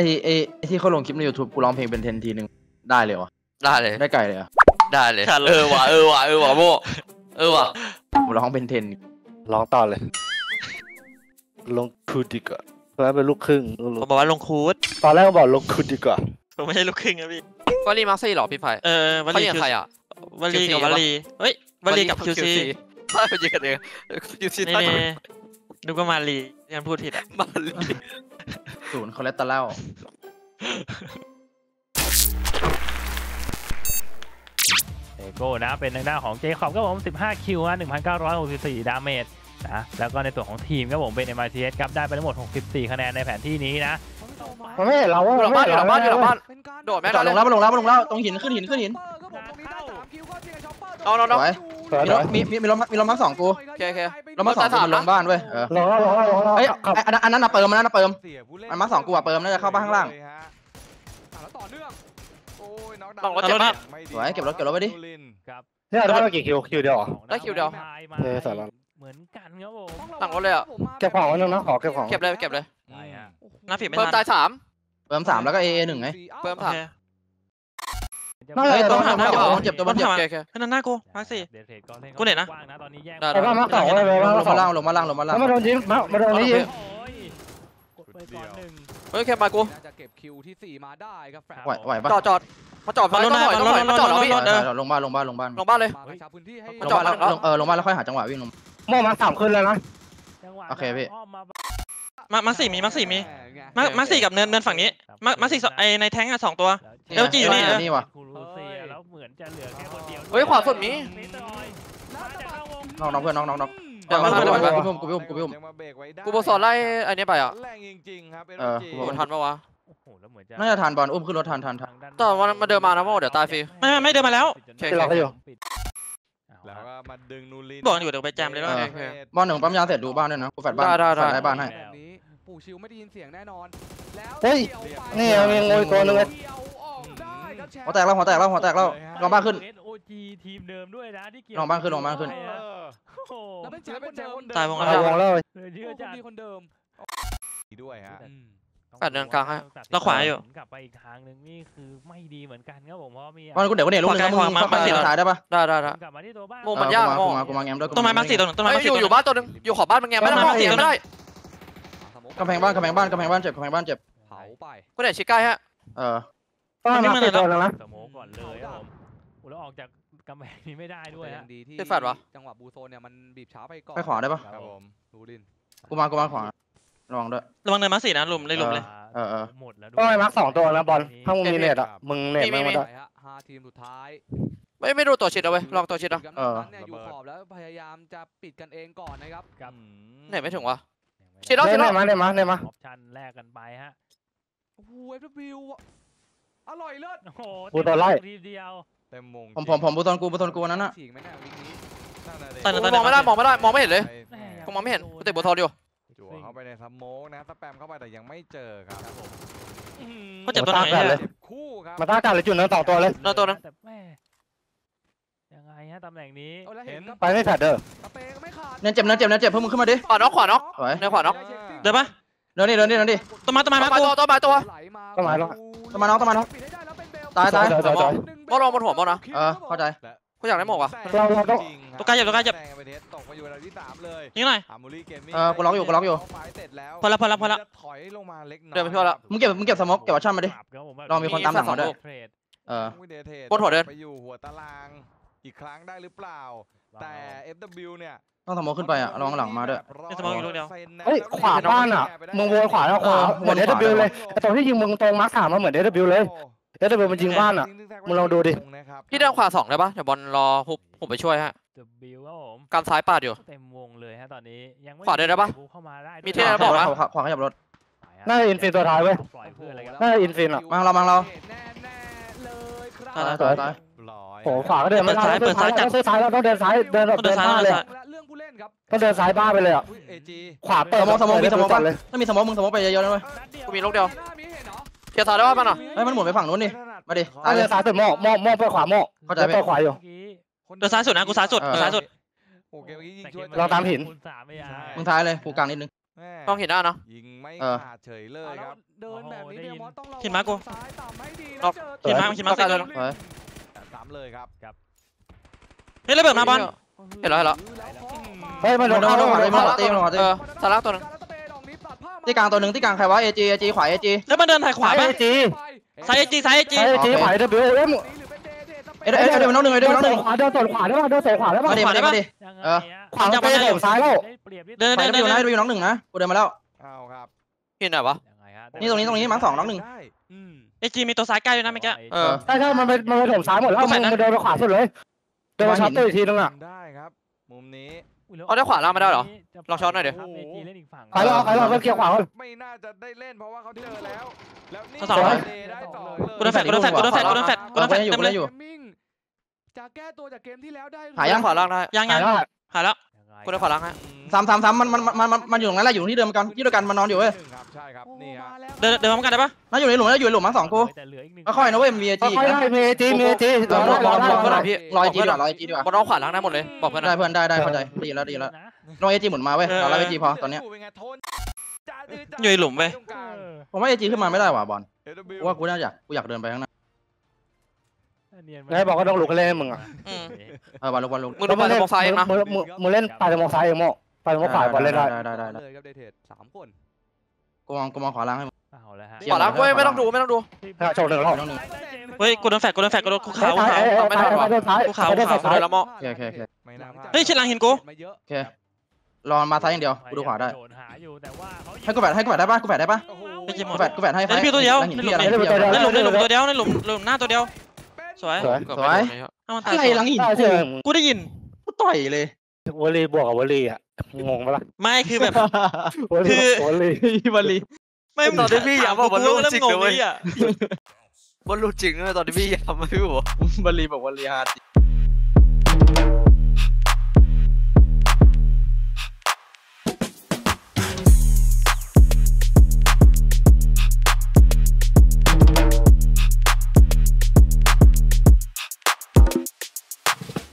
ไอที่เขาลงคลิปใน YouTube กูร้องเพลงเป็นเทนทีหนึ่งได้เลยวะได้เลยได้ไกลเลยอะได้เลยเออว่ะโม่เออว่ะกูร้องเป็นเทนร้องต่อเลยลงคูดดีกว่าเพราะว่าเป็นลูกครึ่งเขาบอกว่าลงคูดตอนแรกเขาบอกลงคูดดีกว่าผมไม่ใช่ลูกครึ่งนะพี่วารีมาร์ซี่หรอพี่ไผ่วารีใครอ่ะวารีกับวารีเฮ้ยวารีกับคิวซีไม่เป็นยังไงคิวซีตั้งนึกว่ามารีงั้นพูดผิดอ่ะมารีศูนย์คอเลสเตอรอลเอโก้นะเป็นทางด้านของเจคอบก็ผม15คิวนะ 1,964 ดาเมจนะแล้วก็ในส่วนของทีมก็ผมเป็น MRTS ครับได้ไปทั้งหมด64คะแนนในแผนที่นี้นะมันไม่เราว่าเราบ้านโดดแม่เราลงแล้วตรงหินขึ้นหินเอามีรถมา2กูโอเครถมา2มันลงบ้านเว้ยรอเฮ้ยอันนั้นนะเปิมมันมา2กูอะเปิมน่าจะเข้าบ้านข้างล่างแล้วต่อเนื่องโอ้ยน้องดับสวยเก็บรถไว้ดิเนี่ยได้กี่คิวเดียวได้คิวเดียวสารเหมือนกันครับผมหลังรถเลยอ่ะเก็บของไว้นะขอเก็บเลยน่าผิดไหมเพิ่มตาย3เพิ่ม3แล้วก็ AA 1ไงเพิ่ม3น่าจะต้องทำตัวมันเจ็บแค่นั้นน่ากูมาสิกูเห็นนะแต่ว่ามาเก่าอะไรไปว่าลงมาล่างมาโดนยิงเฮ้ยแค่มากูไหวปะจอดมาจอดมาจอดลงบ้านเลยจอดลงบ้านแล้วค่อยหาจังหวะวิ่งลงโม่มา3ขึ้นแล้วนะโอเคพี่มาสี่มีมาสี่กับเนินฝั่งนี้มาสี่ไอในแท้งอ่ะ2ตัวแล้วจีอยู่นี่ว่ะเฮ้ยขวาสุดมีน้องเพื่อนน้องกูโบสอนไล่อันนี้ไปอ่ะมันทันปะวะน่าจะทันบอลอุ้มขึ้นรถทันแต่วันมาเดินมานะโม่เดี๋ยวตายฟรีไม่เดินมาแล้วหลับไปอยู่บอกอยู่เดี๋ยวไปแจมเลยแล้วบ้านหนึ่งปั๊มยาเสร็จดูบ้านด้วยนะกูแฟดบ้านได้บ้านให้ปู่ชิวไม่ได้ยินเสียงแน่นอนเฮ้ยนี่มีงูตัวนึงหัวแตกแล้วลองบ้านขึ้นลองบ้านขึ้นตายวงแล้วมีคนเดิมด้วยฮะตัดเดินกลางฮะแล้วขวาอยู่กลับไปอีกทางนึงนี่คือไม่ดีเหมือนกันครับผมเพราะมีวันกูเดี๋ยวลูกนึงมาสี่ตัวท้ายได้ปะได้กลับมาที่ตัวบ้านโมมันยากกูมาแง้มด้วยต้นไม้มาสี่ตัวหนึ่งต้นไม้อยู่บ้านตัวนึงอยู่ขอบบ้านมันแง้มไม่ได้สี่ตัวได้กำแพงบ้านเจ็บเผาไปกูเดี๋ยวชิคใกล้ฮะต้องมาสี่ตัวแล้วนะสมองก่อนเลยครับผมแล้วออกจากกำแพงนี้ไม่ได้ด้วยฮะได้ฝัดวะจังหวะบูโซนเนี่ยมันบีบช้าไปก่อนไปขวาได้ปะครับผมดูดินกูมาขวาระวังเดินมาสี่นะหลุมเลยหมดแล้วด้วยมาสองตัวแล้วบอลถ้ามึงมีเน็ตอ่ะมึงเน็ตไม่ได้ทีมสุดท้ายไม่ดูตัวชิดเอาไว้ลองตัวชิดเอาเนี่ยอยู่ขอบแล้วพยายามจะปิดกันเองก่อนนะครับเน็ตไม่ถึงวะชิดเอาเน็ตมาออปชั่นแรกกันไปฮะโอ้โหเอฟบิวอร่อยเลิศโอ้โหบูตอนไล่เต็มมงผมบูตอนกูนั้นอ่ะมองไม่เห็นเลยกูมองไม่เห็นกูเตะบูทออยู่เข้าไปในซัมโมกนะสแปมเข้าไปแต่ยังไม่เจอครับผมก็เจ็บตัวไหนเลยคู่ครับมาต้ากันเลยจุดนั้นต่อตัวเลยตัวนั้นยังไงฮะตำแหน่งนี้ไปไม่ขาดเด้อเนี่ยเจ็บเพิ่มมึงขึ้นมาดิขวาน็อกขวาน็อกเดี๋ยวปะเดี๋ยวนี่ต้นไม้ตายมอลองบนหัวมอลนะเข้าใจกูอยากได้หมวกว่ะตัวกายเจ็บนี่ไงกูล็อกอยู่พอละเดินไปทั่วละมึงเก็บสมองเก็บวัชชันมาดิลองมีคนตามหลังมาด้วยบนหัวเดินไปอยู่หัวตารางอีกครั้งได้หรือเปล่าแต่ FW เนี่ยต้องสมองขึ้นไปอ่ะลองหลังมาด้วยสมองอยู่ลูกเดียวเฮ้ยขวาบ้านอ่ะมึงวนขวาแล้วเหมือน FW เลยตอนที่ยิงมึงตรงมาร์ค 3มาเหมือน FW เลยเดี๋ยวมันยิงบ้านอ่ะมึงลองดูดิพี่เดินขวา2ได้ปะเดี๋ยวบอลรอผมไปช่วยฮะกำซ้ายปาดอยู่เต็มวงเลยฮะตอนนี้ยังไม่ขวาได้ปะมีเท่าบอกนะขวาขยับรถน่าอินฟินตัวท้ายเว้ยน่าอินฟินอ่ะมังเราโอ้ขวาก็เดินไม่ได้เดินซ้ายเราต้องเดินซ้ายเดินบ้าเลยต้องเดินซ้ายบ้าไปเลยอ่ะขวาเปิดสมองมีสมองกันเลยถ้ามีสมองมึงสมองไปเยอะๆนะเว้ยกูมีลูกเดียวเขียนสายได้ว่ามันอ่ะให้มันหมุนไปฝั่งนู้นดิมาดิเดินซ้ายสุดมอไปขวามอเข้าใจไปขวาอยู่เดินซ้ายสุดนะกูซ้ายสุดเราตามหินมึงท้ายเลยกูกลางนิดนึง ต้องเห็นหน้าเนาะยิงไม่ขาดเฉยเลยครับเดินแบบนี้เดี๋ยวมอสต้องระวังขึ้นมากูขึ้นมาขึ้นมาขึ้นมาสามเลยครับเฮ้ยระเบิดมาบอลเห็นแล้วเห็นแล้วเฮ้ยมาโดนมาโดนมาเลยมาตีมาตีสาระตัวนึงที่กลางตัวนึงที่กลางใครวะเอจีเอจีขวาเอจีแล้วมันเดินถ่ายขวาไปเอจีไซเอจีไซเอจีขวาเดินเดินเดินเดินน้องหนึ่งเดินน้องหนึ่งขวาเดินสวนขวาได้ป่ะเดินสวนขวาได้ป่ะขวาได้ป่ะขวาจะไปเดินซ้ายแล้วเดินเดินเดินเดินอยู่น้องหนึ่งนะกูเดินมาแล้วเอาครับเห็นไหนวะนี่ตรงนี้ตรงนี้มั้งสองน้องหนึ่งเอจีมีตัวซ้ายใกล้ด้วยนะเมื่อกี้ใช่ใช่มันไปเดินซ้ายหมดแล้วมันเดินไปขวาสุดเลยเดินมาช็อตตัวอีกทีนึงอ่ะได้ครับมุมนี้เอาได้ขวาล่างไม่ได้หรอลองช็อตหน่อยเดี๋ยวขวาล่างขวาล่างเกี่ยวขวาไม่น่าจะได้เล่นเพราะว่าเขาเจอแล้วแล้วสองกูโดนแฟดกูโดนแฟดกูโดนแฟดกูโดนแฟดกูโดนแฟดเต็มเลยจะแก้ตัวจากเกมที่แล้วได้หายยังขวาล่างได้ยังยังหายแล้วกูโดนขวาล่างฮะซ้ำมันอยู่ตรงนั้นแหละอยู่ที่เดิมกันที่เดียวกันมันนอนอยู่เว้ยเดินมาเหมือนกันได้ปะน่าอยู่ในหลุมน่าอยู่ในหลุมมาสองกูค่อยๆนะเว้ยมีเอจีมีเอจีรอเพื่อนหน่อยพี่รอเอจีดีกว่ามันน้องขวาล้างได้หมดเลยบอกเพื่อนได้เพื่อนได้เข้าใจดีแล้วน้องเอจีหมุนมาเว้ยเราไล่เอจีพอตอนเนี้ยอยู่ในหลุมเว้ยผมว่าเอจีขึ้นมาไม่ได้ว่ะบอลว่ากูน่าอยากเดินไปข้างหน้าไงบอกก็ต้องหลุดกันเลยมึงอ่ะบอลมึงเล่นมองซ้ายเองนะมึงเล่นปลายมองซ้ายเองมั้งปลายมองขวาบอลเล่นได้เลยครับเดทเทดสามคนกูมองขวาล่างให้ขวาล่างเว้ยไม่ต้องดูโจมหนึ่งรอบเฮ้ยกูโดนแฟกกูขาวกูขาวแล้วมั้งเฮ้ยชิดหลังเห็นกูรอมาซ้ายอย่างเดียวกูดูขวาได้ให้กูแฝดได้ป่ะกูแฝดให้ในหลุมตัวเดียวหน้าตัวเดียวสวยอะไรหลังหินกูได้ยินกูต่อยเลยวอลลีบวกกับวอลลีอ่ะงงปะล่ะไม่คือแบบคือวอลลีไม่ตอนที่พี่ย้ำบอกบอลลูนจริงเลยอ่ะบอลลูนจริงเลยตอนที่พี่ย้ำไม่รู้วอลลีบอกวอลลีฮาร์ด